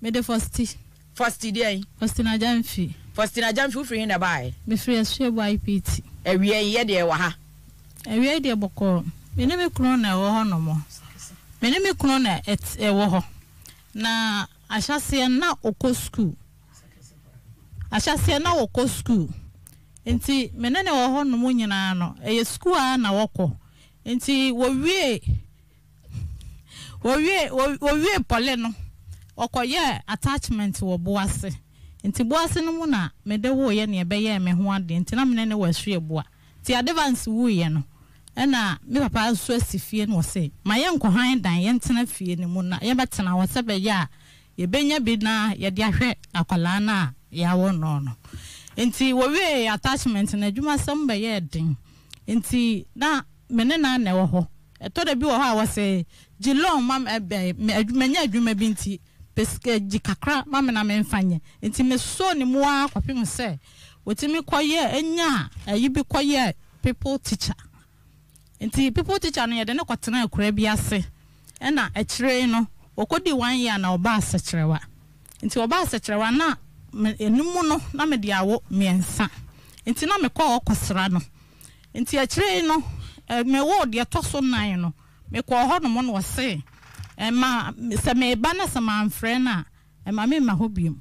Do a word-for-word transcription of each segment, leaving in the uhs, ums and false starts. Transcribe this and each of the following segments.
Me the first. First day. First na jamfi. First na jamfi free na buy. Me free aswe buy piti. Ewie ye de wa ha. Ewie de boko. Me ne me kunu na wo ho no mo. Me ne me kunu na et e wo ho. Na ahase na okọ school. Ahase na okọ school. Nti me ne ne wo ho no mo nyina no. E school a na wokọ. Nti wo wie wo wie wo wie pole no. Okoye attachment wo boase nti boase no mu na mede wo ye na ebe ye me ho ade nti na me ne wa sue boa ti advance wo ye no na me papa so asifie no se ma ye nkohan dan ye ntena fie ne mu na ye betena wo se be ye a ye benya bi na ye de ahwe akola na ya wo no no nti wo we attachment na dwuma sam be ye den nti na me ne na na wo ho eto da bi wo ho a wo se jilon mam ebe adwumanya adwuma bi nti peske jikakra mama na menfanye nti me so ni moa kwapem se wotimi koye enya ayi bi koye people teacher nti people teacher no yede ne kwatena akura bi ase na ekire no okodi one year na oba asekrewa nti oba asekrewa na enum no na me dia wo miensa nti na me kwa okosra no nti ekire no me wo de toso nan no me kwa ho no mo no se Emma, se me bana se manfrɛ na Emma me ma hobium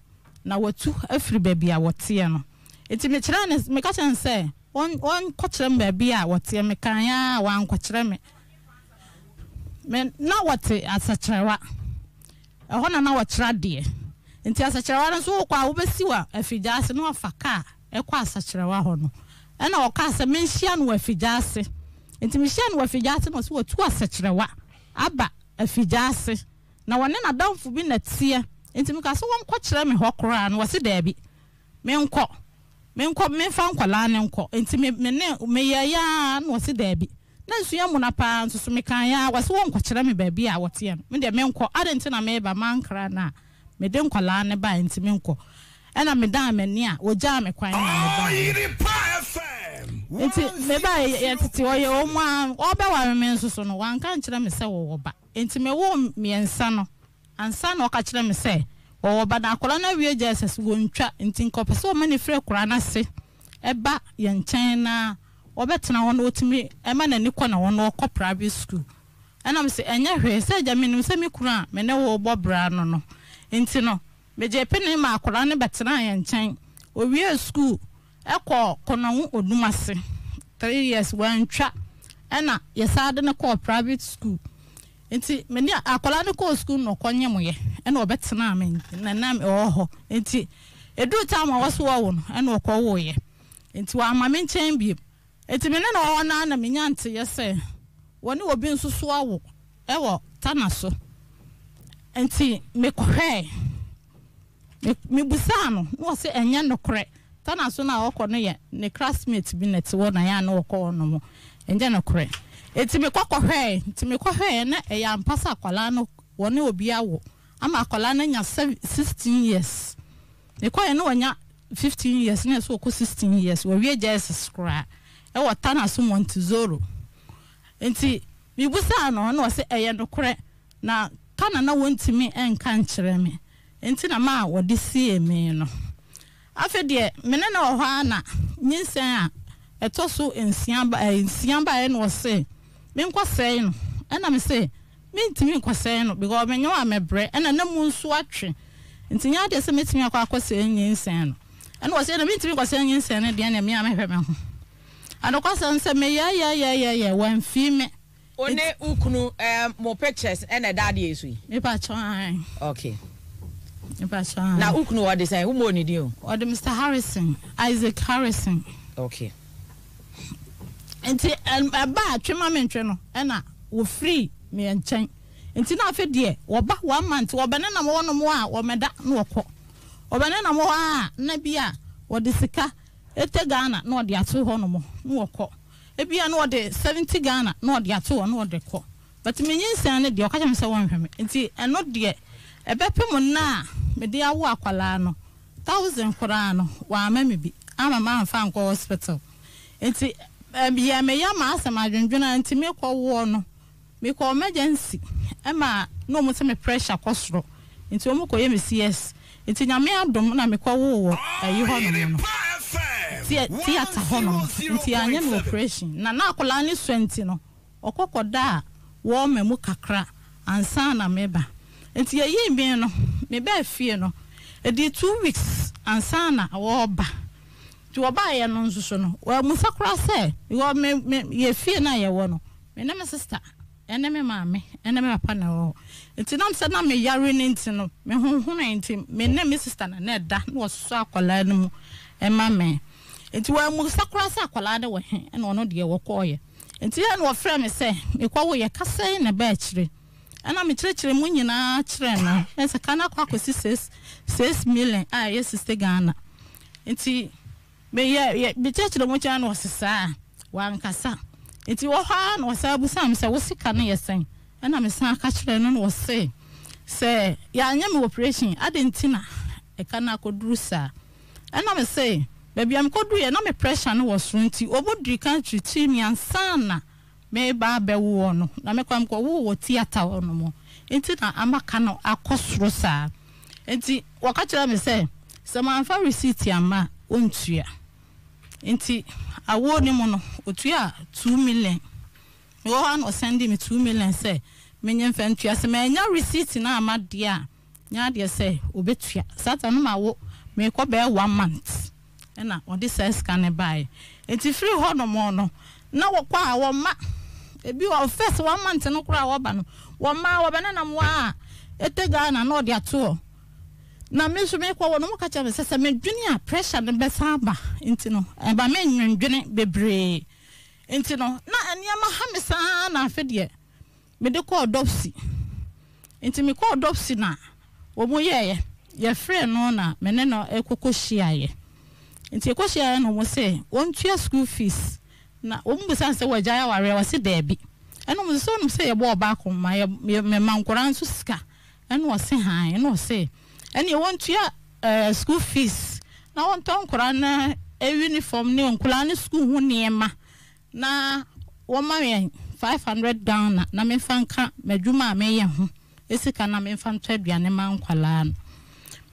na watu afiri ba bia wɔte no enti me kyerɛ ne me ka kyerɛ sɛ on on kɔkyerɛ ba bia wɔte me kan ya wan kɔkyerɛ me me na wɔte asakyerɛwa ɛhɔ na na wɔkyerɛ deɛ enti asakyerɛwa no so kwa wobɛsiwa afigyaase no afaka ɛkɔ asakyerɛwa hɔ no ɛna ɔka sɛ me nhia no afigyaase enti me hia no afigyaase no so watu asakyerɛwa aba afijase na wone na danfo bi na tie ntimi ka so won kɔkyerɛ me hɔ koraa no wɔse daabi me nkɔ me nkɔ me fa nkwala ne nkɔ ntimi me ne me yaya no wɔse daabi na nsua mu na pa nso so me kan ya wɔse won kɔkyerɛ me baabi a wɔte no me de me nkɔ adenti na me ba mankra na me de nkwala ne ba ntimi nkɔ ɛna me dan mani a wogya me kwan na me ba ntimi me ba yɛtete wɔyɛ ɔma ɔbɛwa me nso so no wanka nkyerɛ me sɛ wɔ ba enti me wo miensa no ansa na oka kire me se wo ba na akora na wie Jesus wo ntwa enti nkope se o ma ne frɛ akora na se eba ye nkyɛn na obetena ho na otimi e ma na ne kɔ na ho na okɔ private school ana me se enya hwe se agya me nim se me kura me ne wo bɔ bra no no enti no me je pe ne ma akora ne betena ye nkyɛn o wie school ekɔ kono ho odumase three years wo ntwa ana ye saade ne kɔ private school Enti meni akola ne ko school no kwanye moye ena obetena amen na nam oho enti edu time waso wo no ena okwo ye enti wa ama me nchen bi enti meni na oho na na menya nte ye se woni obi nso so awo ewo tanaso enti me kohwe me busa no no se enye nokre tanaso na okwo no ye ne classmate bi nete wo na ya na okwo no mo enje nokre Enti me kwakohwe, enti me kwakohwe na e ya mpasa akwala no woni obi awo. Ama akwala na nya sixteen years. Me kwaye na wanya fifteen years na so ko sixteen years. Wo wie Jesus kra. E wo tana so Montisori. Enti me busa no na wo se eye no kre na kana na wontimi enka nkyere me. Enti na ma wo de sie me no. Afi de me na na oha na nyinsan a etoso ensian ba ensian ba e no se menkwasɛe no ɛna me sɛ mentimi nkwasɛe no because menyo amebrɛ ɛna na mu nso atwe nti nya de sɛ metimi akɔ akɔsɛe nyinsɛn no ɛna wɔ sɛ na mentimi nkwasɛe nyinsɛn no deɛ na me amehwɛ me ho anokɔsɛn sɛ me ya ya ya ya ya wan fi me one ukunu eh mo pictures ɛna dade yesu yi me pa twan okay me pa twan na ukunu wɔ de sɛ wo mo ni di o wɔ de Mister Harrison Isaac Harrison okay Enti aba twema me ntwe no ena wo free me nchen enti na afi de wo ba one month wo bene na mo no mo a wo meda na wo kɔ wo bene na mo a na bia wo de sika ete Ghana na wo de ato ho no mo na wo kɔ e bia na wo de seventy Ghana na wo de ato ho na wo de kɔ but me nyinsan ne de wo ka kyem sɛ wo nhweme enti eno de ebepem na me de awo akwala no one thousand koraa no wa ma me bi ama ma amfa anko hospital enti bia me ya ma asem adwendwena nti me kɔ wo no me kɔ emergency e ma no mo se me pressure kɔsoro Into Omuko ye C S. Into nyame adom na me kwa wo ayi hono no. Ti ti ata hono. Ti anya no operation. Na na akola ni twenty no. Okokoda wo memu kakra ansa na meba. Into ye ye no. Me ba fie no. E di two weeks ansa na wo ba. Ti wo ba ye no nsuso no. Wo musa kra se. Wo me ye fie na ye wo no. Me na me sister. Ene me maame ene me papa na wo nti na mse na me yare ni nti no me honhun nti me na me sister na na da na so akola no mu e ma me nti wa mu sakura sa akola de wo he na ono de wo kɔye nti ya na wo frɛ me sɛ me kwa wo ye kasɛn na ba kyire ana me kyire kyire mu nyina kyire na ense kana kwa kosi six million ah yes sister Ghana nti me ye me kyire kyire mu kyana wo sesa wa nkasa. It's your hand or Sabu Sam, so what's it can you say? And I'm a son catcher and was say, say, Yanyam operation, I didn't tina, a cana could do, sir. And I'm a say, baby, I'm could do, and I'm a pressure and was runty over the country, Timmy and Sana, may barber worn, Namacam go woo theatre or no more. It's an amacano, a cost rosa. And the Wakatcher may say, someone for receipt, Yama, won't you? Inti awo ni mono otua two million wo han o send me two million say menyen fa ntua se menya receipt na amade a nya de say obetua satan no mawo me ko be one month e na odi say scan buy enti free ho no mo no na wo kwa wo ma ebi wo first one month no kura wo ba no wo ma wo be na mo a etega na na odi ato na me so me kwa wono mo kacha me sese me dwene a pressure ne be saaba nti no e ba me nwendwene bebre nti no na ania ma ha me saa na afi de me de call dopsy nti me call dopsy na wo mo yeye ye frɛ no na me ne no ekokohyiaye nti ekohyiaye no mo se won tua school fees na wo mo san se wo gya ya ware wo se da bi eno mo so no se ye bo ba ko ma me mankora nso sika eno wo se han eno wo se and you want your uh, school fees. Now on Tom Corana a uniform new Kulani school who near ma na woman five hundred down na me fanka meduma me yahu. Is it can I'm infant trebianima kwalan.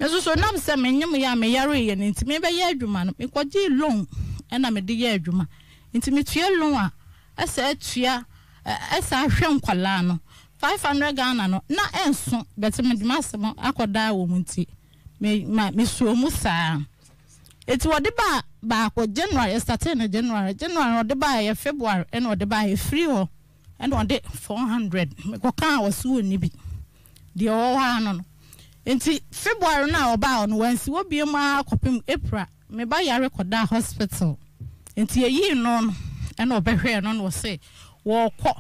Meso nam se menyum ya me yari and intimate yaduma, me quad long and I'm a dear juma. Intimate year long, I said to ya as I sham kwalano. Five hundred Ghana no na enso beti me masemo akoda wo munti me ma me so mu saa eti wo de ba ba ko January start in January January wo de ba ye February and wo de ba ye free ho and wo de four hundred me ko kan wo so ni bi de wo ha no enti February na wo ba no wansi wo bi ma akopem April me ba ya rekoda hospital enti eyi no and wo be hwe no no say wo ko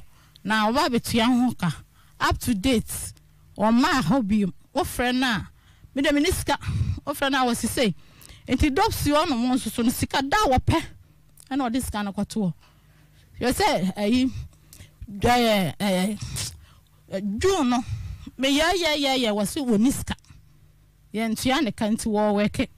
na wo ba betua ho ka up to date or my hobby or friend now me the minister or friend I was to say and he drops you on a monster so sick at that water and all this kind of couture you say eh eh eh Juno me yeah yeah yeah yeah was you niska yeah and she and the country war work it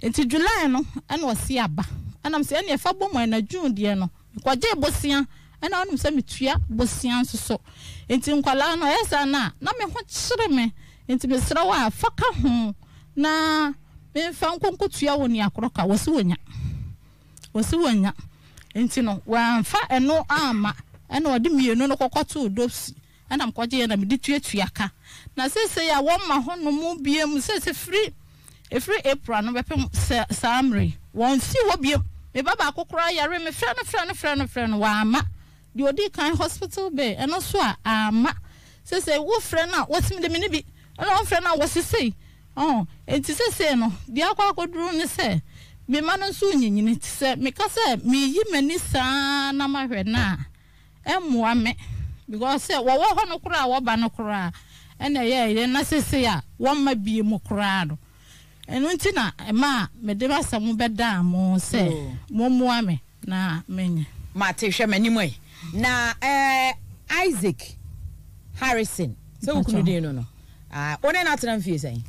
into July no and was yaba and I'm saying if I bomb when a June dear no what they both see and I'm saying me tria bossian so Inti nkwala no esa na na me ho kyere me inti me sra wa faka ho na me fa nkonkotua woni akoroka wose wonya wose wonya inti no wa fa eno ama eno odi mienu no kokoto dopsi ana mkwaje na midi tuatua ka na sese ya wo ma ho no mu biem sese free e free April no bepe samri won si wo biem me baba akokora yare me fra no fra no fra no fra no wa ama you did kind hospital bay and also ah ma say say wo friend na what's me the mini bi and one friend na what she say oh and she say no the akwa kodru ni say me ma no so nyinyini ti say me ka say me yi mani sa na ma hwe na emwa me because say wo wo ho no kura wo ba no kura and eh na say say a wo ma bi mu kura do and unti na ma me de ba samu beda mo say mo moa me na menye ma te hwe mani mo na eh Isaac Harrison so we could do no no ah one na tram fie say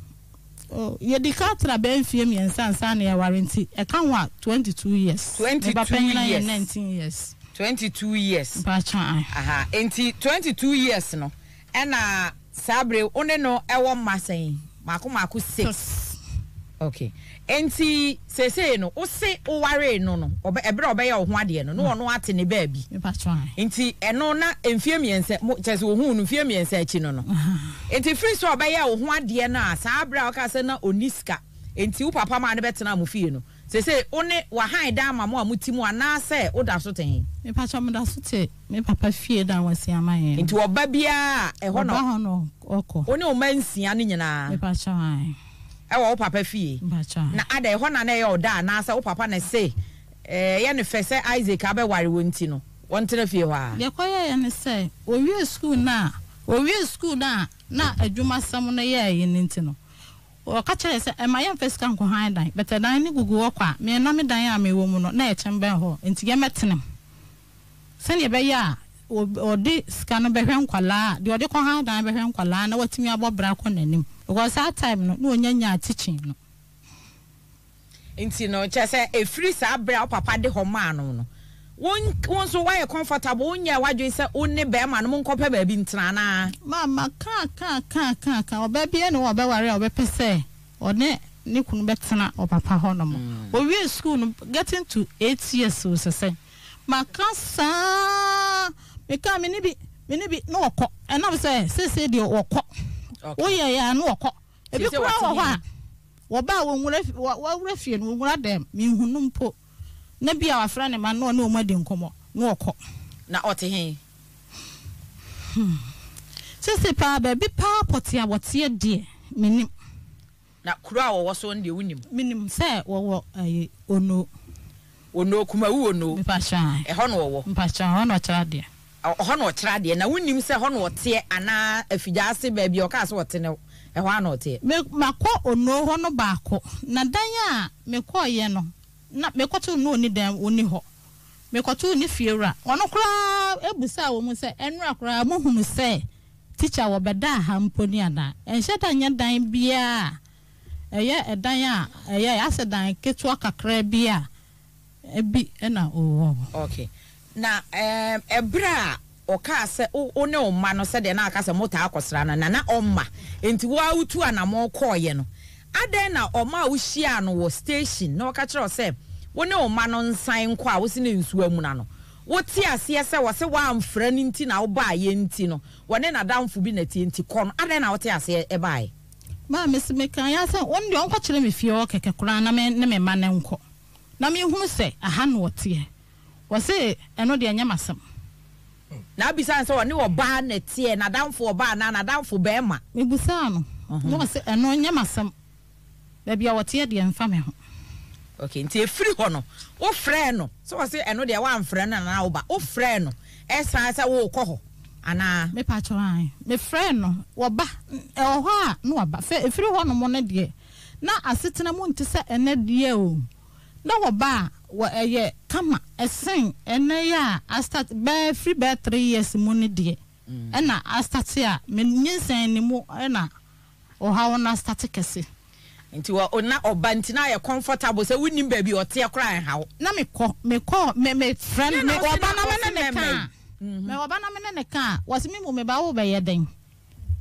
oh ye di ka tra ben fie mi ensan san ya warranty e kan wa twenty-two years twenty-two years nineteen years twenty-two years aha enti twenty-two years no and Sabre one no ewo masen mako mako six. Okay. Enti sese no o se o ware no no ebre obeya o ho ade no no no ate ne baabi. Me pa twa. Enti eno na emfie miense chese o hu no emfie miense achi no no. Enti free so obeya o ho ade na sabre o ka se na oniska. Enti u papa ma ne betena mo fie no. Sese one wa han da ma mo amuti mu ana se o da so ten. Me pa twa mo da so te. Me papa fie da wasi amaye. Enti oba bia e ho no. Oba ho no oko. One o mansia ne nyina. Me pa twa han. Ewa o papa fie na ada eho na na ye oda na asa o papa na se eh ye ne fese Isaac abeware wonti no wontena fie ho a ye koye ye ne se owie school na owie school na na adwuma sam no ye ye ne nti no o ka chere se e ma ye fese kan ko han dan but dan ne gugu okwa me na me dan a me wo mu no na ye chemben ho nti ye metenem se ne be ya odi sika no behwe nkwala de odi ko han dan behwe nkwala na watimi abobra ko nanim. Because that time no no nyanya teaching no nti no chese e free sa bra papa de homa no no won won so why comfortable onya wadwen se oni be ma no monkopa ba bi ntena na mama ka ka ka ka ka obabi e no obaware obepese one ne kunu betena opapa hono mo owie school no getting to eight years so say makasa me ka me ni bi me ni bi no okọ e na say say say de okọ. Okay. Oye ya no okọ ebi kwa wo ho a wo ba wo nwura fie no nwura dem mi hunu mpo na bia wa fra ne ma no na o madi nkomo no okọ na ote hen sese pa ba bi pa potia wote de minim na kura wo wo so nde wonim minim se wo wo ono ono kuma wu ono mi pa sha e ho no wo mi pa sha ho no tra de ho no trade na wonim se ho no ote ana afijase ba bi o ka se ote ne e ho ana ote makọ ono ho no baako na dan a mekọ ye no na mekọ to no ni dan oni ho mekọ to ni fiewra ono kra ebusa wo mu se enra kra mo hunu se teacher wo beda ha mponi ada enhye dan nya dan bia eye edan a eye asedan ketu akakra bia ebi na o okay. Na um ebra o ka se o ne o ma no se de na aka se mota akosra na na o ma enti wo awutu anamo kọye no aden na o ma wo hia no wo station na o ka kire o se wo ne o ma no nsan kwa wo se ne nsu amu na no wo ti ase se wo se wa amfra ni nti na wo ba ye nti no wo ne na danfo bi na ti nti kon aden na wo ti ase e bae ma me se me kan ya se won de on kwa kire me fie o keke kura na me ne me ma ne nkọ na me hu se aha no wote wase eno de anya masam na bisa nso woni oba na tie na danfo oba na na danfo be ma me busa no no wase eno anya masam ba bia wote de mfa me ho okay nti efri ho no wo frɛ no so wase eno de wa mfrɛ na na oba wo frɛ no esa sa wo kɔ ho ana me pa twan me frɛ no wo ba e ho a no wo ba efri ho no mo ne de na asetena mo nti sɛ ene de o na wo ba wa eye kama esen ene ya start be free be three years money de e na start ya me nyinsen ni mo e na o ha wona start kese nti wa ona oba nti na ye comfortable se winim ba bi ote kra ha na me ko me ko me me friend me oba na me ne ka me oba na me ne ka wasi me mo me ba wo be ye den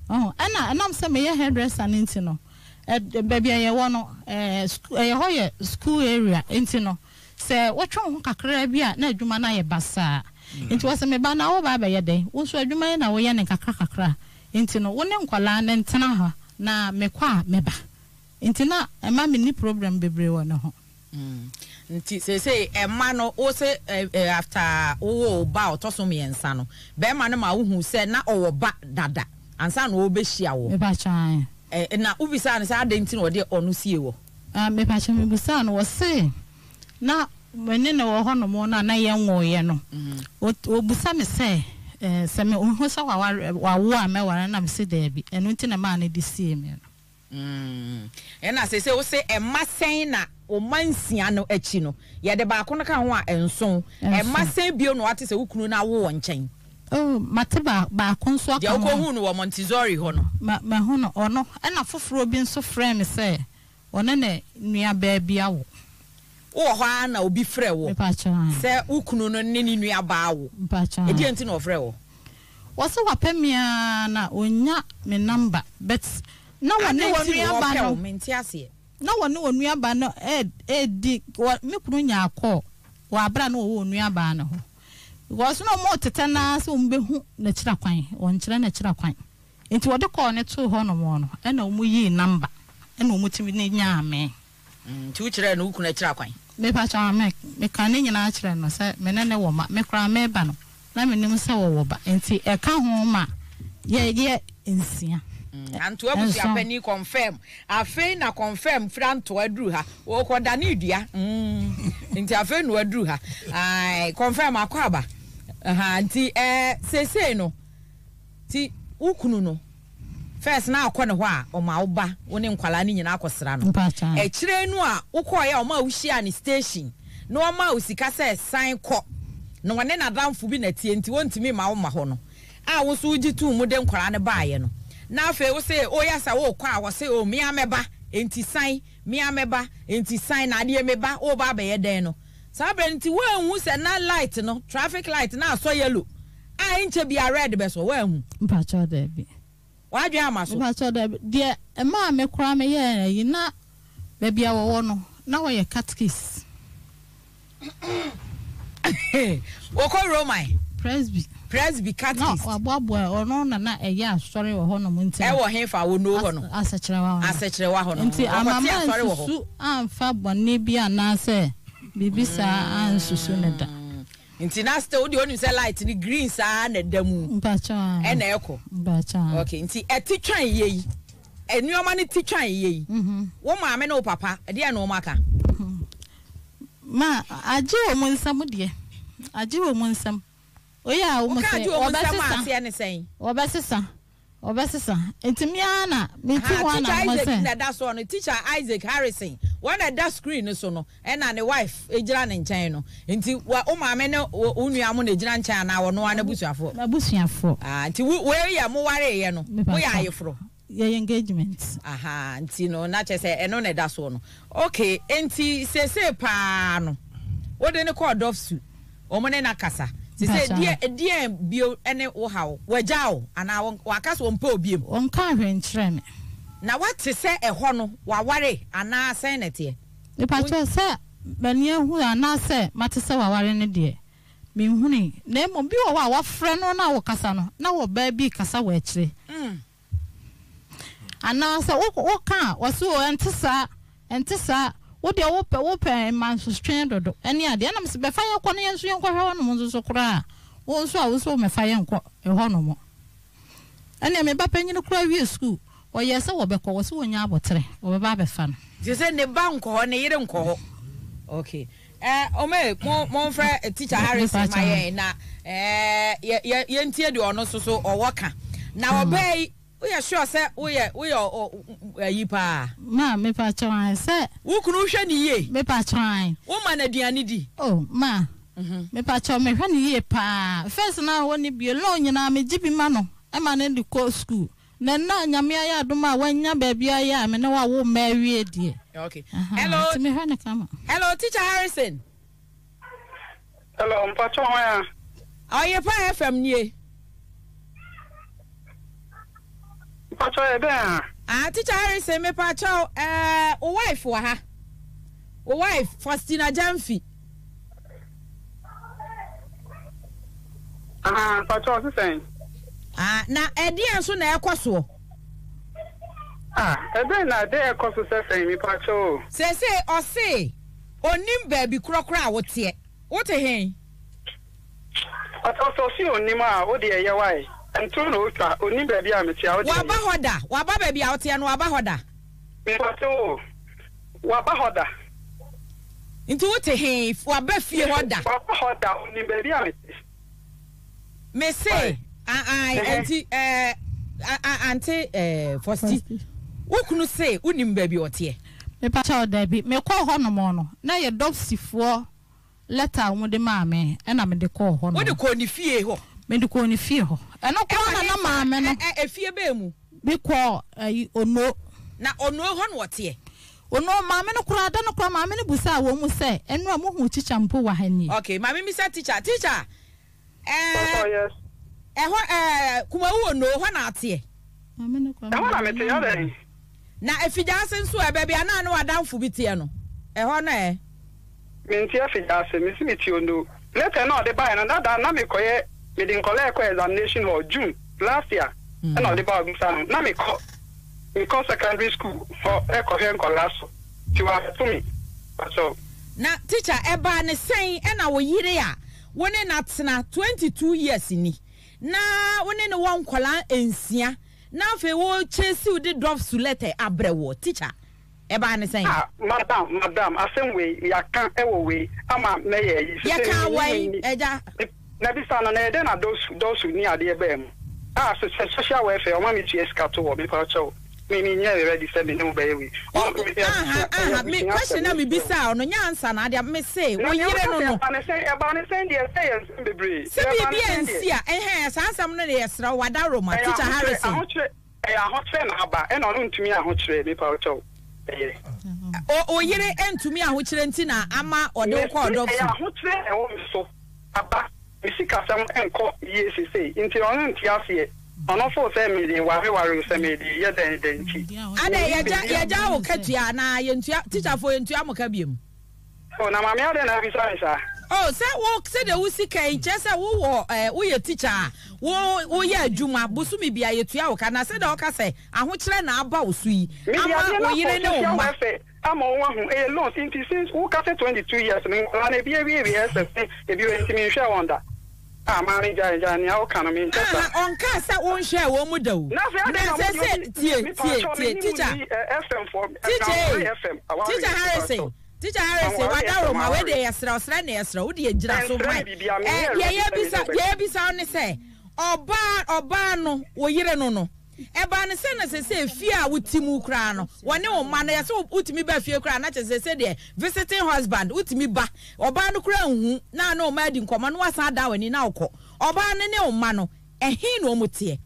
oh e na na mse me ye hairdresser nti no e ba bi ye wo no eh e ho ye school area nti no se wotwo ho kakra bia na adwuma na ye basa nti wose me ba na wo ba ba ye den wo so adwuma na wo ye ne kakra kakra nti no wone nkwala na ntena ha na mekwa meba nti na e ma me ni problem bebre wo ne ho nti se se e ma no wo se after wo ba otoso me ensa no be ma no ma wo hu se na owo ba dada ansa no wo be hia wo meba chan e na wo bisa na se adenti no de onu sie wo ah meba chan me bisa no wo se na wene na wo hono mo na na ye nwo ye no obusa me se eh se me ho sa wa wa wo a me wara na me se da bi eno nti na ma na di sie me no mm ena se se wo se e masen na o mansia no achi no ye de ba ko no ka ho a enson e masen bio no ate se wo kunu na wo nchen oh mate ba ba ko nso aka de ko hu no wo Montisori ho no ma ma ho no ono ena foforo bi nso frɛ me se ono ne nua ba bia wo wo ho na obi frɛ wo se ukunu no ne ni nua baawo e di enti na ofrɛ wo Wasa wapemia na unya me number. But na wanu wanu bano mentiasie. Na wanu wanu bano eh eh di me kunu nya call. Wa bra na wo wanu bano ho. Because no more tetana so mbehu na kira kwan, won kira na kira kwan. Enti wode call ne to ho no mo no. E na omu yi number. E na omu timi ne nya me. Mm, tu kira na ukunu na kira kwan. Me pa cha me me kan ne nyina kira no se me ne ne wo ma me kra me ba no. Na menim se wo ba enti e ka ho ma ye ye nsia anto abusi apani confirm afei na confirm franto aduru ha wo koda na idua enti afei no aduru ha ai confirm akwaba aha enti eh sesei no ti ukunu no first na akọ ne ho a o ma wo ba wo ne nkwala ne nyina akọsra no e kire nu a wo kọ ya o ma wo hia ni station no o ma wo sika se sign kọ no one na danfo bi na tie nti wontimi ma wo ma ho no a wo so uji tu mu de nkwara ne baaye no na afa wo se oyasa wo kwa wo se o me ameba enti san me ameba enti san na de meba wo ba ba ye den no sabe enti wo anhu se na light no traffic light na so yellow a enche bi a red be so wo anhu mpa cho da bi wo adwe amaso mpa cho da de e ma me kura me ye na ba bia wo wo no na wo ye catkis Oko Romai Presby Presby Catholic. No, ababwa ono na na e ya asori wo hono nti. E wo hefa wo no hono. Asechirewa hono. Asechirewa hono. Nti amama asori wo ho. Anfa bone bia na se bibisa ansusu neda. Nti na ste odi onu se light ni green sa na damu. Mbacha. E na eko. Mbacha. Okay, nti eti twan yeyi. Enuoma ni ti twan yeyi. Mhm. Wo maame na wo papa, e de na wo maka. Ma aje wo mo nsamu de. Aji wo mun sam oya wo mun sam obasisa ne sen obasisa obasisa entimi ana me ti ho ana mo sen na da so no teacher Isaac Harrison one at that screen so no and na ne wife ejira ne nchen no enti wo maame ne onuamu ne ejira nchen na wo no ana busuafo na busuafo ah enti wo ya mo ware ye no wo ya ayefro ye engagement aha enti no na che se eno ne da so no okay enti sese pa no wo de ne call dofsu omone na kasa se se die die bio ene wo hawo wajao ana wakasa wo mpa obiem onka hwenkyere me na wate se eho no waware ana senete e pacho se mania hu ana se mate se waware ne de me huni na emo bi wo wa wa frɛ no na wo kasa no na wo ba bi kasa wo akyire mm ana se wo ka wo se o entesa entesa wo de wo pe wo pe man so strand dodo ene ade na mse be fa ye kɔ ne yenso yenko hwa no mzo so kra wo nso a wo so me fa ye nko e hɔ no mo ene me ba panyi no kra wi school o ye se wo be kɔ wo se wonya abotre wo be ba be fa no je se ne ba nko hɔ ne yire nko hɔ okay eh o me mo mo frɛ teacher Harrison maye na eh ye ye ntie de ɔno so so ɔwɔ ka na obei Oya sure say oya oya yi pa ma me pa try say wo kunu hwe ne ye me pa try wo ma na duani di oh ma mhm me pa try me hwe ne ye pa first na wo ni bi lo nyina me jibi ma no e ma na di ko school na na nyame aya adoma wanya ba bia ya me na wa wo ma wie die okay hello me hwe ne kama hello teacher Harrison hello me pa try ah ye pa F M nie Ah, teacher Harrison, me pacho. Uh, o wife waha. O wife, Faustina Jamfi. Ah, pacho, what's saying? Ah, na edi anso na ekoso. Ah, edi na de ekoso saying me pacho. Say say or say, onim baby kura kura wote. Wote hen? Pacho, so si onima wodi e yawai. Ntun no twa oni baby a metia o de. Wa ba hoda, wa ba baby a o te no wa ba hoda. Me pato. Wa ba hoda. Ntu wo te he, wa ba fie hoda. Wa ba hoda oni baby a metia. Me say, ah ah anti eh anti eh fosti. Wo kunu say oni baby o te. Me pato da bi, me ko ho no mo no. Na ye dopsifo letter wo de ma me, e na me de ko ho no. Wo de ko ni fie ho. Me de ko ni fie ho. Eno kwa na na maame no efie be mu bi kwa ono na ono ho no wote ono maame no kura da no kura maame no busa wo mu se eno amu hu chicha mpo wa hani okay maame mi se teacher teacher eh Eho eh kumawu no ho na ate. Mama no kwa. Eho na mete ya den. Na efidaase nso e bebe ana na wadanfo bi tie no. Eho na e. Me ntia efidaase me si me tie ono. Later no dey buy na na na me koye me din collect examination for June last year. And all the bag san na me ko. Me ko secondary school for e ko hen ko last. Ti wa to me. So na teacher eba ne sen e na wo yire a wone na tena twenty-two years ni na wone ne won kola ensia na fe wo chesi udi drop su letter abrewo teacher eba ne sen ah madam madam asenwe ya kan ewo we ama me ye ya kan wai eja na bi sana na ede na dosu dosu ni ade ebe mu ah social welfare o ma mi ts kato wo bi ko cho me me nya ready say me no be we ah ah me question na me bisa no nya answer na dia me say wo yire no no na say e ba na say dia say en bebre say bi ensi a eh san sam no dey sra wada Roma teacher Harrison eh ahotre na aba e no ntumi ahotre me pa ocho eh o yire entumi ahotre nti na ama ode ko odofu eh ahotre e wo so aba me sika sam enko ye se say nti o nti afie ono fo se mi di wari wari se mi di ye den den chi ana ye ja ye ja wo katua na ye ntua teacher fo ye ntua mo ka biem o na mama ade na visa isa oh se wo se de wo sika e che se wo wo eh wo ye teacher wo wo ye adwuma bosumi bia ye tua wo ka na se de wo ka se aho kire na aba wo su yi ama wo yire ne wo ma ama wo aho e loan since since wo ka se twenty-two years me na bia bia bia se e bia enti me hwa wonder ah mari jani jani how can I mean that on ka say won share wo mu da wo na say tie tie teacher fm for fm teacher Harrison teacher Harrison wada Roma we dey yesra osra na yesra wo dey gira so mai eh ye ye bisa ye bisa on say oba oba no wo yire no no e ba ne say na say say fie a wutimu kra no woni o ma na say wutimi ba fie kra na che say say de visiting husband wutimi ba oba no kra hu na na o ma di nkoma no wasa da wani na okọ oba ne ne o ma no ehin no omutie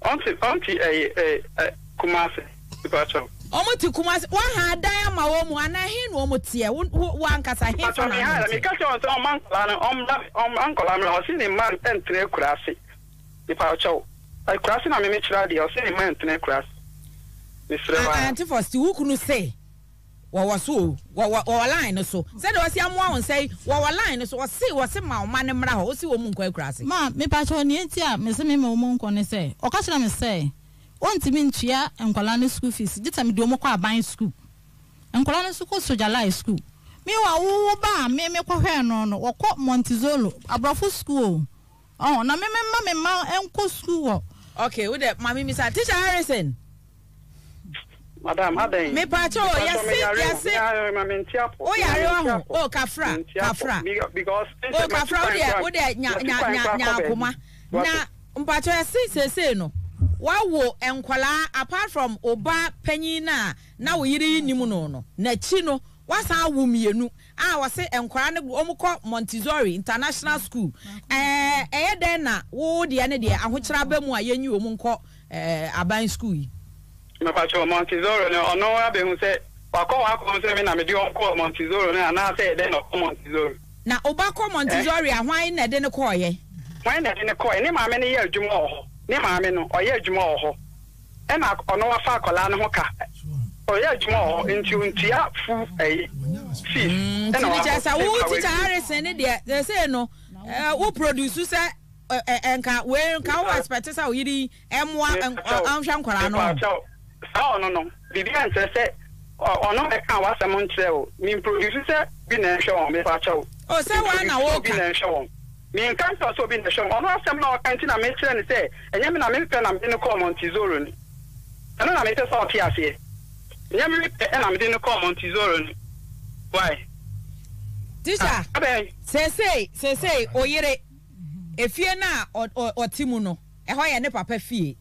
onti onti eh eh kumase ipacho omuti kumase wa ha da ma wo mu ana ehin no omutie wo ankasa ehin so na me ka se onto o man kala na o mla o man kala me o si ni man entre kurasi I chow. I crash in a minute radio, saying man to crash. Mister First, who could say? What was who? What or line or so? Said, I see one say, what line or so, see what's in my man and Maraho, see woman quite crassy. Ma, me patron, yeah, Miss Mimo Monk, say, or catch them say, one to mean chia and Colonel school fees, did some domoka buying school. And Colonel school socialized school. Me, wa ba, me, me, coherent, or caught Montezolo, a brothel school. Oh, na me me ma me enko school. Okay, we dey mami Mister Teacher Harrison. Madam, madam. Me pacho, yes, yes. Oh, yeah, oh, kafra, kafra. Because oh, kafra, we dey nya nya nya akoma. Na mpacho yesi sese no. Wa wo enkwala apart from oba panyin na na wo yiri nimu no no. Na chi no wasa wo mienu. Ah, was say enkwara ne Omuko Montisori International School. Eh, eh den na wo de ne de ahokyera ba mu a yenyi Omuko eh aban school yi. Me pa cho Montisori ne ono wa be hu say wakọ wakọ say me na me de Omuko Montisori ne na say den no Montisori. Na obakọ Montisori ahwan ne de ne kọye. Hwan ne de ne kọye ne ma me ne ye adwuma oho. Ne ma me no oye adwuma oho. E na ono wa fa akola ne ho ka. Oye adwuma oho ntiu ntia fu eh. Mm, teacher sa wo teacher Harrison ne de they say no eh wo produce say enka we enka wo expect say wo yiri emwa anhwan kwara no ah no no bibian say ono e kan wa sam ntre o me produce say bi na hwe on me fa cha o o say wa na wo bi na hwe on me enka so so bi na hwe ono asem na o kan ti na me tre ne say enye me na me pe na me ne call Montezoro ni ano na me say so kia se enye me pe na me ne call Montezoro ni. Why? Teacher, say say say say oyere efie na otimu no eho ye ne papa fie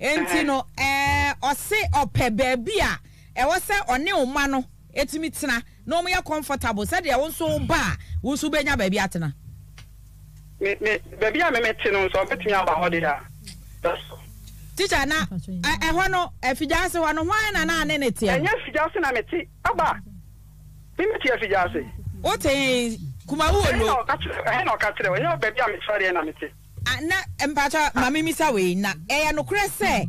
enti no eh ose opebe bia ewo se one oma no etimi tena na omo ya comfortable said e wonso ba wonso benya ba bia tena me me ba bia me meti no so betimi aba ho de da teacher na eho no afijase ho no hwan na na ne ne tie enya afijase na meti aba. What is Kuma uo no. Heno katilewa. Heno bebia mitwari ena miti. Na mpacha mamimi sawe na eya nukure se.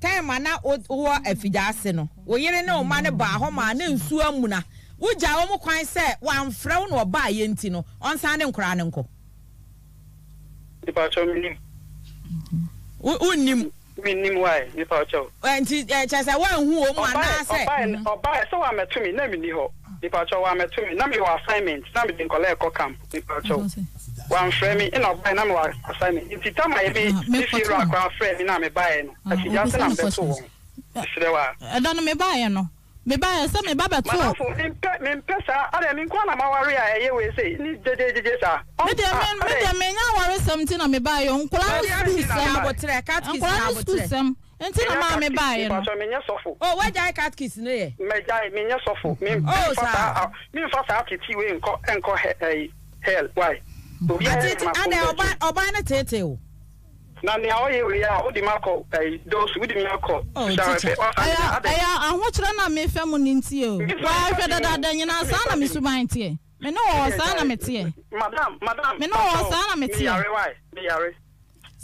Tema na uwa efidase no. Oyere na umane ba homa ne nsuwa muna. Uja omu kwa nse wa mfreo nwa ba yenti no. Onsane mkura nenko. Nipacho minim. Unim. Minim wae. Nipacho. Enti chasa wae huo mwana se. Obae so wame tumi ne miniho. Nipacho wame tumi. Nami wa assignment. Nami dinkole eko camp. Nipacho. One frame in our by number assignment. If you tell my baby, if you rock our frame, you know, me buy no. If you just number two, I don't know me buy no. Me buy some me baba two. Man, for me, me pesa. I don't mean kwa na mawari a ye we say. Ni je je je sa. Me dey me me dey me nya wari something na me buy on kula school sem abotre cat kiss na abotre sem. Enti na ma me buy no. Oh, where dey cat kiss no ye? Me dey me nya sofo. Me fasa me fasa atiti we enko enko hell why? Ane obana tete o. Na ni awo ye ya o di mako eh those with me call. Aya aya ahotro na me fe mo nti o. Wa fe dada danyi na sa na me suban tie. Me no o sa na me tie. Madam, madam. Me no o sa na me tie. Yare why? Me yare.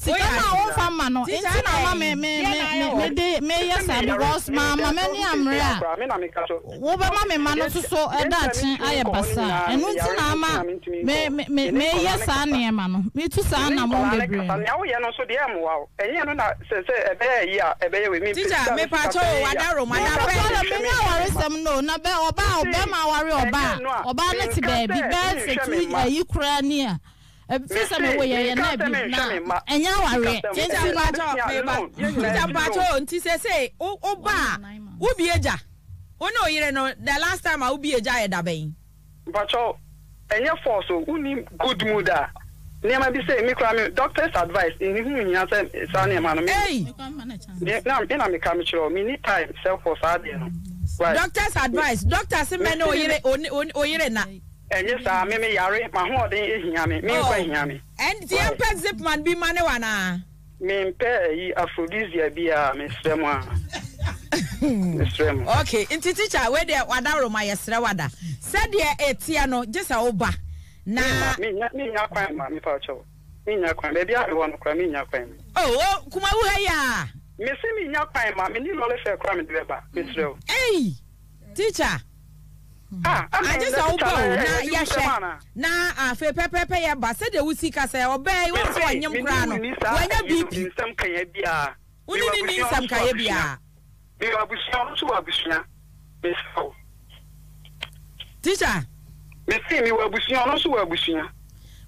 Si kana o fa ma no. Enti na ma me me me de me yes because ma ma me ni amra. Wo ba ma me ma no so so eda chin aye basa. Enu nti na ma me me me yes ane ma no. Me tu sa na mo be bring. Ane wo ye no so de am wa o. Enye no na se se ebe ye ya ebe ye we me. Teacher me pa cho wa da ro ma na pe. Me na ware sem no na be oba oba ma ware oba. Oba na ti be bi be se tu ayi kura ni a. Fisa me wo ye na bi na enya ware tinja pato me ba tinja pato nti se se o ba ubi eja one oyire no the last time I ubi eja e da ben pato enya force o uni good mood a nema bi say me kra me doctor's advice in hu nya say say nema no me na me na me ka me chiro me need time self for sade no doctor's advice doctor say me no oyire oyire na and yes, I may be yare, my whole day is yammy, me quite yammy. And the empire zip man be manuana. Me pair ye aphrodisia be a Miss Remo. Miss Remo. Okay, in teacher, where there Wadaro, my Estrawada. Said ye a Tiano, just a oba. Now, me, me, not quite, mammy, Pacho. Me, not quite, baby, I want to cry me, not quite. Oh, Kumawaya. Miss me, not quite, mammy, you know, let's say a crime in the river, Miss Row. Hey, teacher. Ah, I just hope na ya she na afa pepepe ya ba se de wusi ka se obey we so anyem kra no wanya bibi sam kan ya bia woni ni sam kan ya bia bi abusia so abusia be so teacher me see me abusia no so abusia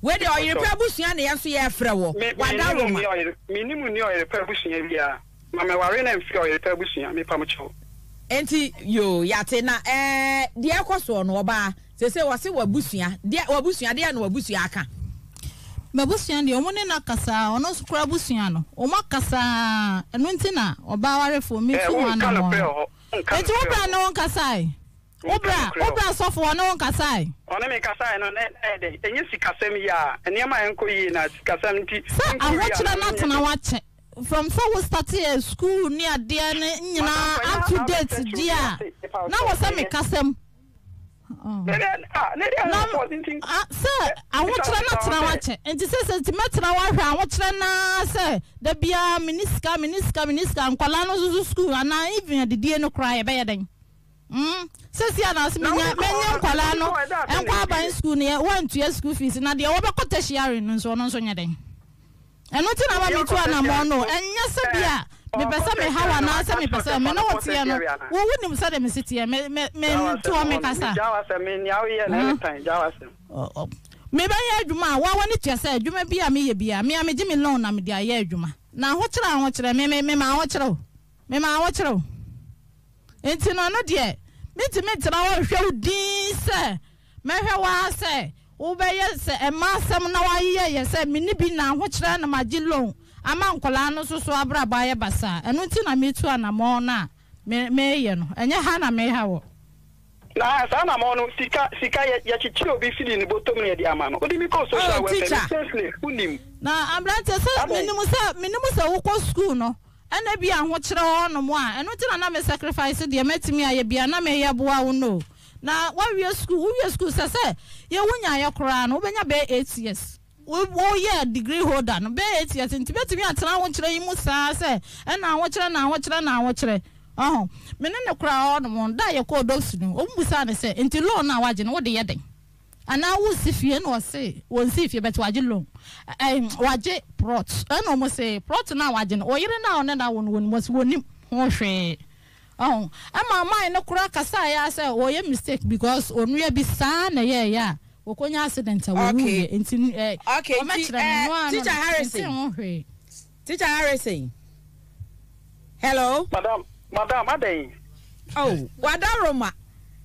we de Oyerepa abusia na ya so ya frɛ wo wada roma me ni mu ni Oyerepa abusia bia ma me ware na mfi Oyerepa abusia me pamcho enti yo yate na eh de ekoso no oba sese wose wabusua de wabusua de na wabusua aka mabusua de omo ne na kasa ono sukura busua no omo kasa eno nti na oba warefo mi tu hanu no enti obra no nkasa e obra obra sofo no nkasa e ono me kasa e no e de enye sikasem ya ene ma enko yi na sikasem nti awotira na tena wache from so we started school near there nyina up to date dia na wo say me kasem oh ah sir I want to na tena wache enti say centimeter na wahwe I want to na say da bia miniska miniska miniska nkwala no zuzu school and even the dia no cry be yeden mm say say na asiminya menye nkwala no enkwa ban school ne want to school fees na dia wo be kotashi are no so no so yeden and not in our mutual no, and yes, yeah, me person me how an answer me person, me no what here no. Who wouldn't say me sit here, me me me to a me kasa. Jawase me nyawo here na time, jawase. Oh, me ba ye adwuma, wa woni tia say adwuma bia me ye bia, me amegi me loan na me dia ye adwuma. Na ho kire ho kire, me me me ma ho kire o. Me ma ho kire o. Enti no no de, me ti me tira wo hwe udin se. Me hwe wa se. Obeye se emasem na waye ye se mini bi na hochira na magi loan ama nkola no soso abra ba ye basa enu ti na metu anamo na me me ye no enye ha na me ha wo na sa na mo no sika sika ye chichiro bi fili ni bottom ne di ama no odi mi ko social welfare safely unim na ambrante se minimu se minimu se wo ko school no ana bi ahochira ho no mo a enu ti na na me sacrifice de metimi aye bia na me ye boa wo no na warrior school warrior school say say ye wonya ye kora no obenya be eight years we wo ye degree holder no be eight years ntibetimi atena wo kire yimu saa say e na wo kire na wo kire na wo kire oh me ne ne kora on mo da ye ko dogs no obusa ne say nti loan na waje no wo de ye den ana wo sifie no say won sifie bet waje loan eh waje prot ana mo say prot na waje no oyire na on na won won mo se wonim ho hwe. Oh, ama mai no kura kasa ya say oye mistake because onu ya bi saa na ye ya okonya accident awu ye ntin eh okay teacher Harrison teacher Harrison hello madam madam adan oh wada roma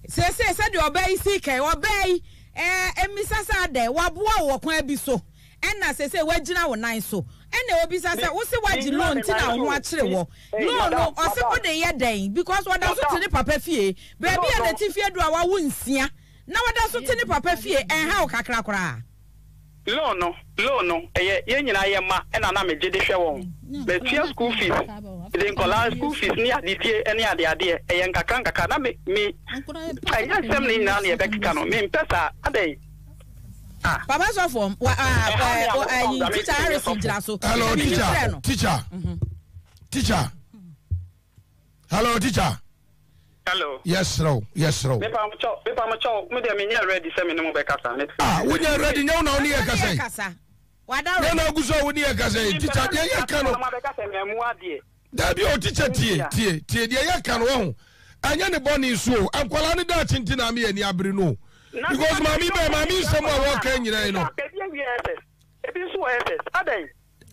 se se se de obey sike obey eh emisasa de waboa wo kwan bi so enna se se wagina wo nan so ene obi sa se wo se wagi loan ti na ho a kire wo no no o se ko de ye den because wada so tini papa fie baby e na ti fie do a wa wo nsia na wada so tini papa fie en ha o kakra kra loan no loan no ye ye nyina ye ma e na na me gede hwe wo be tie school fees den college school fees ni adie ene ade ade e ye nkakra nkakra na me me anya sem ni na na ye be kika no me mpesa adan. Papa so form wa ah teacher Harrison jira so. Hello teacher. Teacher. Teacher. Hello teacher. Hello. Yes sir. Yes sir. Me pa macho, me pa macho, me dey me near ready say me no be kasa. Ah, we dey ready now na oni e kasa. Wa da ready. Na guzo oni e kasa. Teacher dey e kan no. Da bi o teacher tie, tie, tie dey e kan wo. Anya ne boni so, akwala ne da chinti na me ani abiri no. Because mommy, my mommy, someone walking, you know.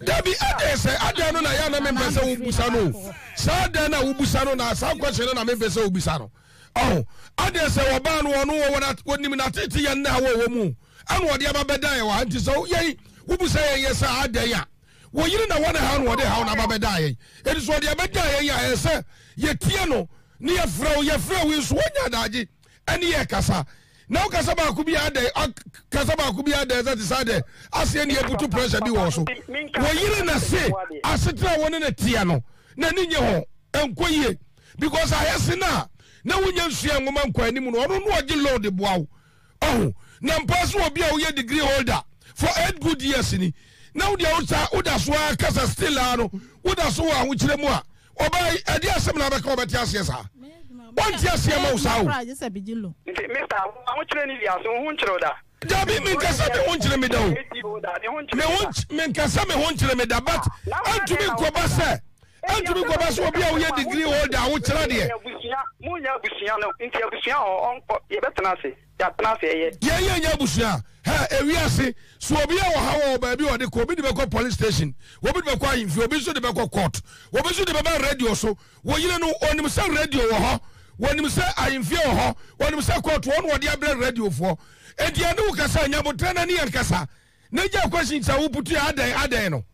Debbie, I say, I don't know. I am a member of Busano. Sadana Ubusano, now some question on a member of Busano. Oh, I dare say, Oban, one who were not one immunity and now a woman. And what the Ababedai want is so, yea, Ubusay, yes, I dare. Well, you don't want to hand what the hound Ababedai. It is what the Ababedai, yes, sir. Yetiano, near Fro, your Fro is one yard, and Yakasa. Now Casaba could be out there, Casaba could be out there, that is out there. I see any able to pressure be also. Well, you didn't say, I sit there one in a piano, Nanino, and Quay, because I have seen now. Now we don't see a woman quite anymore. I don't know what you load the bow. Oh, Nampass will be our degree holder for eight good years in it. Now the outside Udaswa Casa Stellano, Udaswa, which Lemoa, or by a dear seminar, but yes, sir. One just your mouse out. Mister, I want to leave us on Huntroda. Dabby Minkasa, the Huntremido. They want Minkasa, the Huntremida, but I'm to be Cobasa. I'm to be Cobas will be our degree holder. I would tell you. Muya Busiano, Intelvision, or Yabatanasi, Yapanasi, Yaya Busia. We are saying, so we are how by you are the Cobidibaco police station. What would require you? You'll be so the back of court. What was it about radio? So, well, you know, on the radio or her. When you say I infer her, when you say court one, what the radio for? And the other Cassa, Yabotana near Cassa. Nature questions I will put you at the Adeno.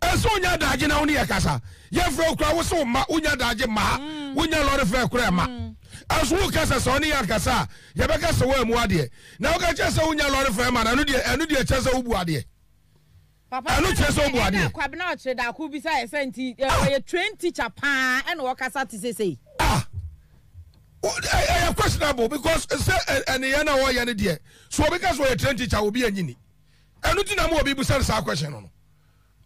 As soon as I get on near Cassa, Yafro Crow, so Ma, Unya Dajima, Unya Lord of Crema. As who Cassa, Sonia Cassa, Yabacas, where Muadi. Now Cassa, Unya Lord of Crema, and Nudia, and Nudia Chassa Ubuadi. Papa, no Chassa Ubuadi. Quabnot, that could be sent a trained teacher, Pan, and Wakasa to say. Ah! I am questionable because and the Anna or any dear. So because we're a trained teacher will be a genie. And nothing more people send our question on.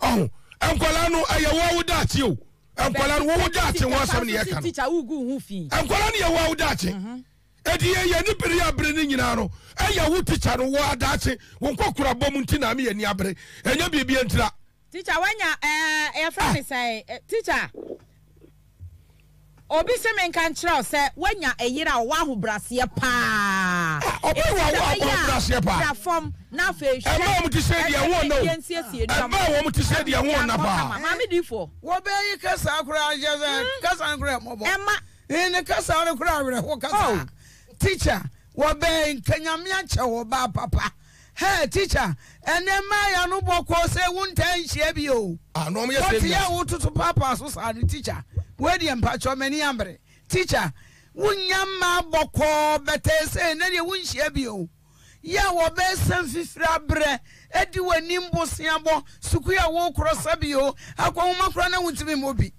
Oh, I'm Colano, I would that you. I'm Colano, what would that you want some year teacher who go hoofy. I'm Colania, what would that you? And the Yaniperia bringing in Arno. I would teach her what that you won't cook a bomuntina me and Yabre and you'll be being trapped. Teacher, when you're a friend, say, teacher. Obi se men kan kire o se wanya eyira wa ho brasie pa obi wa wa brasie pa da form na fe hwe e ma mu ti se dia won no e ma wo mu ti se dia won na pa ma me di fo wo be yi kasa akura jeze kasa akura mo bo e ma ni kasa akura were ho kasa teacher wo be nkanyame anche wo ba papa hey teacher ene ma ya no bo ko se won tan hie bi o anom ye se ya wo tutu papa so sa teacher where the empacho many ambre teacher wunyama boko betese na de wunhia bio ya wo besan fifira bre edi wanim bosiabo sukuya wo krosa bio akwahoma kra na wuntimi mobi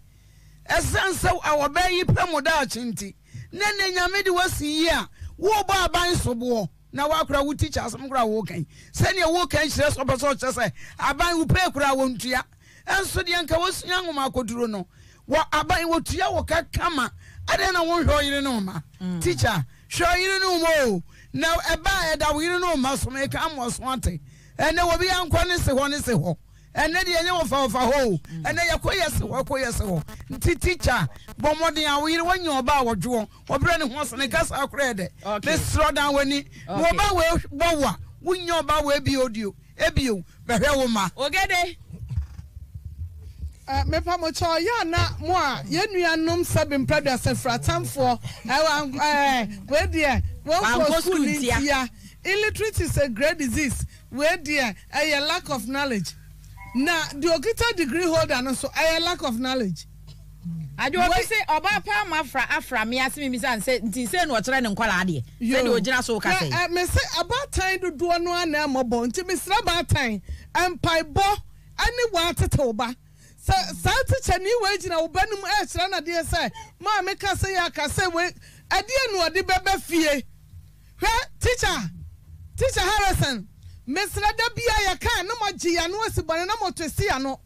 esansa awobe yi pamoda achinti na na nyame de wasi ya Wo ba ban sobo na wa kura wo teachers mo kura wo kan se ne wo kan hire so be so che se aban wo pe kura wo ntua enso de nka wo sua nwoma akoduro no wo aban wo tua wo ka kama ade na wo hwo yire no ma teacher hwo yire no mo na eba e da wo yire no ma so me ka mo so ate ene wo bi ankwa ne se ho ne se ho ene de enye wo fa wo fa ho ene yakoye se wo koye se ho nti teacher bomodin a wo yire wanya oba wodwo obre ne ho so ne kasa akure de ne sro dan wani wo ba we bowa wo nya oba we bi odio e bi o behwe wo ma ogede eh mepa mo cho ya na mo a ye nuanom sabem pradwa se fratamfo eh we de wo ko school ntia illiteracy is a great disease we de a lack of knowledge. Now, the okita degree holder no so I lack of knowledge. I do say oba pa mafra afra me ase me say say ntinse no kire ne nkwala de. Say de ogina so ka say. Eh me say about time do do no ana mabo nti me sra about time empai bo ani wa tete oba. Sa sa teacher ni we gina oba num e kire na de say ma me ka say ya ka say we ade no ode bebe fie. Hwe teacher. Teacher Harrison Mister Dabia ya kan no magi ya no asibone na motwesi ya no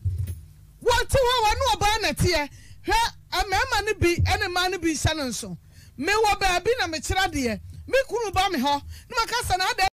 wonte ho wa no oba na tie hwe amema ne bi ene ma ne bi sha no nso me wo ba bi na me kira de me kunu ba me ho na makasa na ada